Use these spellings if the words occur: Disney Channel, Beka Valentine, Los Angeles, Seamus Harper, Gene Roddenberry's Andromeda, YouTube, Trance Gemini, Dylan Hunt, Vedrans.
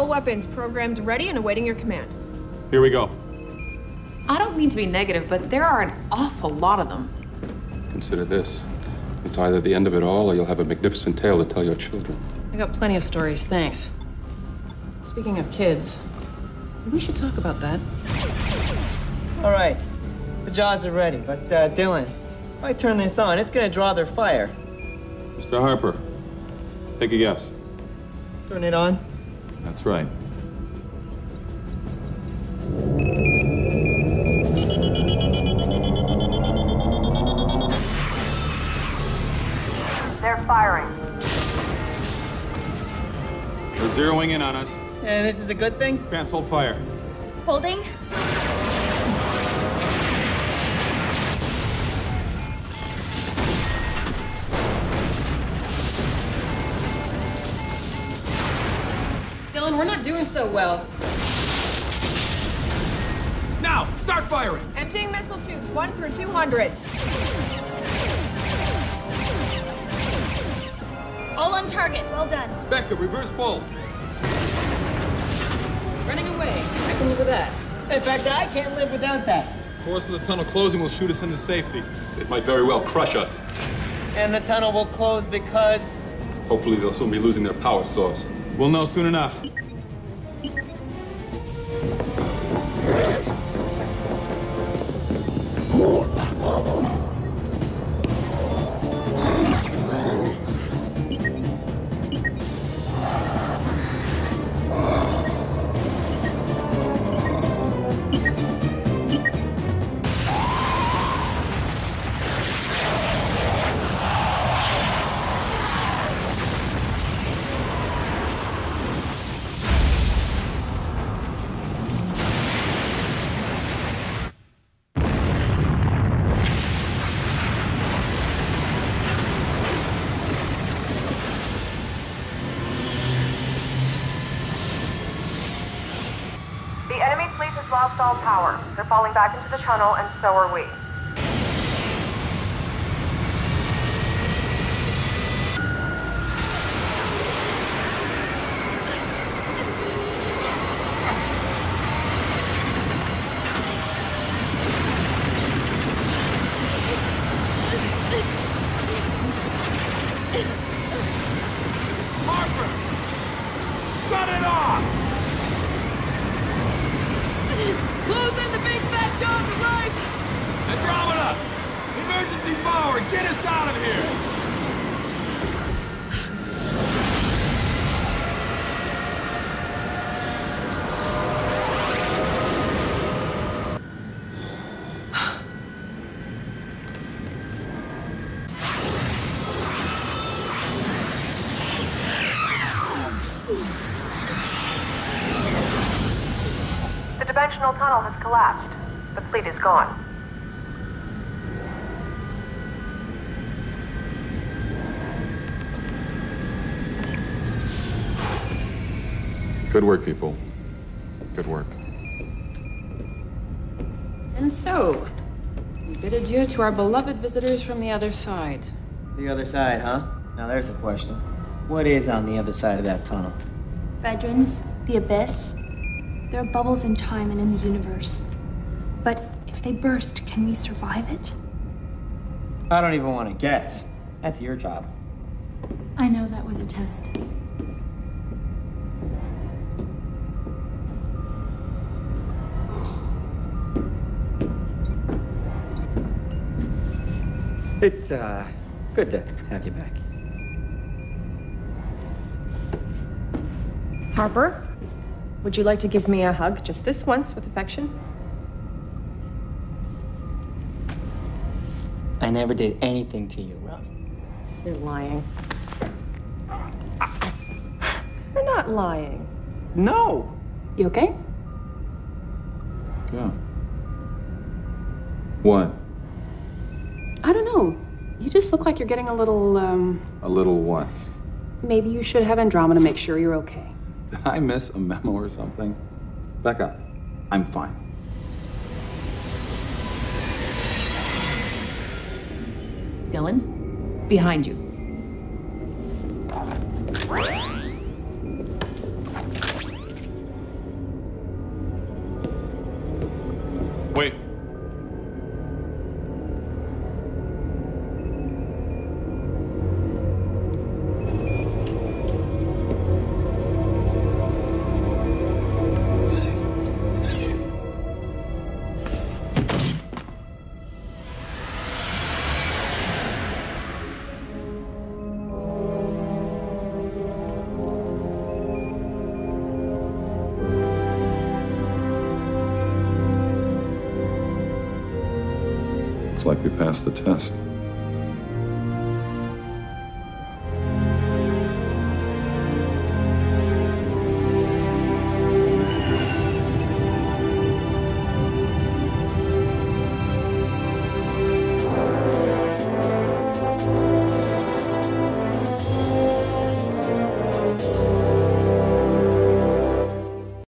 All weapons programmed ready and awaiting your command. Here we go. I don't mean to be negative, but there are an awful lot of them. Consider this. It's either the end of it all, or you'll have a magnificent tale to tell your children. I got plenty of stories, thanks. Speaking of kids, we should talk about that. All right, the jaws are ready, but Dylan, if I turn this on, it's gonna draw their fire. Mr. Harper, take a guess. Turn it on? That's right. They're firing. They're zeroing in on us. And this is a good thing? Trance, hold fire. Holding. Dylan, we're not doing so well. Now, start firing! Emptying missile tubes 1 through 200. All on target, well done. Beka, reverse fold. Running away, I can live with that. In fact, I can't live without that. The force of the tunnel closing will shoot us into safety. It might very well crush us. And the tunnel will close because? Hopefully they'll soon be losing their power source. We'll know soon enough. Lost all power. They're falling back into the tunnel, and so are we. The tunnel has collapsed. The fleet is gone. Good work, people. Good work. And so, we bid adieu to our beloved visitors from the other side. The other side, huh? Now there's a question. What is on the other side of that tunnel? Vedrans, the Abyss. There are bubbles in time and in the universe. But if they burst, can we survive it? I don't even want to guess. That's your job. I know that was a test. It's, good to have you back. Harper? Would you like to give me a hug, just this once, with affection? I never did anything to you, Ronnie. You're lying. You're not lying. No! You okay? Yeah. What? I don't know. You just look like you're getting a little, A little what? Maybe you should have Andromeda make sure you're okay. Did I miss a memo or something? Beka, I'm fine. Dylan, behind you. looks like we passed the test.